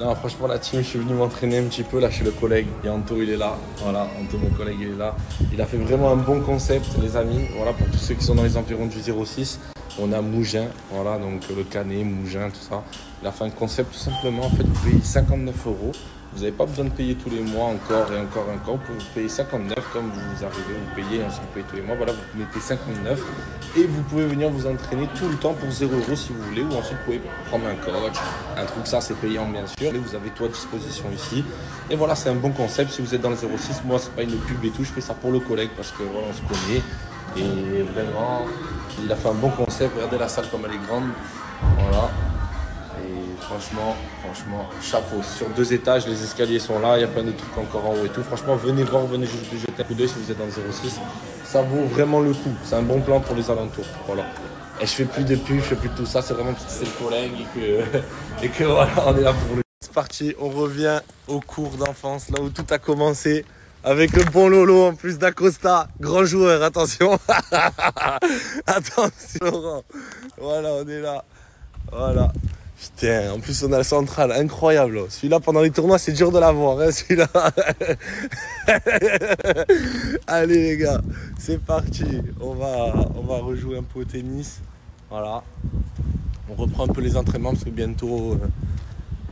Non, franchement, la team, je suis venu m'entraîner un petit peu là chez le collègue. Et Anto, il est là. Voilà, Anto, mon collègue, il est là. Il a fait vraiment un bon concept, les amis. Voilà, pour tous ceux qui sont dans les environs du 06. On a Mougins, voilà, donc le Canet, Mougins, tout ça. Il a fait un concept tout simplement. En fait, vous payez 59 €. Vous n'avez pas besoin de payer tous les mois encore et encore et encore. Vous payez 59 comme vous arrivez, vous payez, ensuite vous payez tous les mois. Voilà, vous mettez 59 et vous pouvez venir vous entraîner tout le temps pour 0 € si vous voulez. Ou ensuite, vous pouvez prendre un coach, un truc, ça c'est payant bien sûr. Et vous avez tout à disposition ici. Et voilà, c'est un bon concept. Si vous êtes dans le 06, moi, c'est pas une pub et tout. Je fais ça pour le collègue parce que voilà, on se connaît. Et vraiment, il a fait un bon concept. Regardez la salle comme elle est grande. Voilà. Et franchement, chapeau. Sur 2 étages, les escaliers sont là. Il y a plein de trucs encore en haut et tout. Franchement, venez voir, venez jeter un coup d'œil si vous êtes dans le 06. Ça vaut vraiment le coup. C'est un bon plan pour les alentours. Voilà. Et je fais plus de pub, je fais plus de tout ça. C'est vraiment parce que c'est le collègue et que voilà, on est là pour lui. C'est parti, on revient au cours d'enfance, là où tout a commencé. Avec le bon Lolo en plus d'Acosta, grand joueur, attention. Attention Laurent. Voilà, on est là. Voilà. Putain, en plus on a la centrale, incroyable. Celui-là pendant les tournois c'est dur de l'avoir, hein, celui-là. Allez les gars, c'est parti. On va rejouer un peu au tennis. Voilà. On reprend un peu les entraînements parce que bientôt.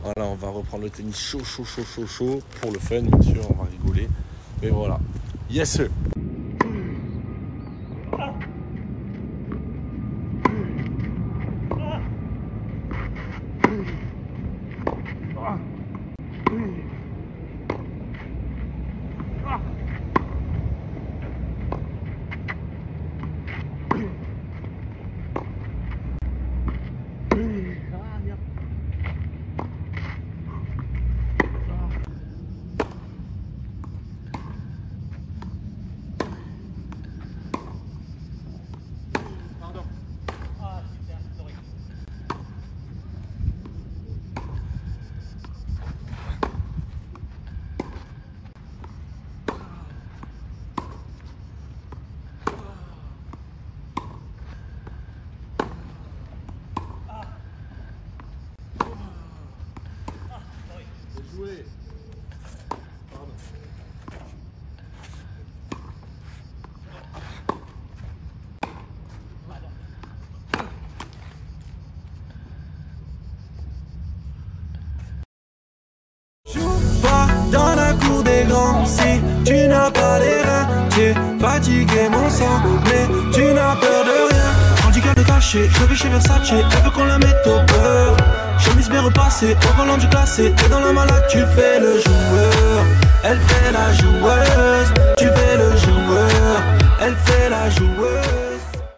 Voilà, on va reprendre le tennis chaud. Pour le fun, bien sûr, on va rigoler. Mais voilà. Yes, sir. Si tu n'as pas les reins, tu es fatigué mon sang, mais tu n'as peur de rien. Handicap de cachet, je vis chez Versace, elle veut qu'on la mette au beurre. Chemise bien repassée, au volant du classé, t'es dans la malade, tu fais le joueur. Elle fait la joueuse, tu fais le joueur, elle fait la joueuse.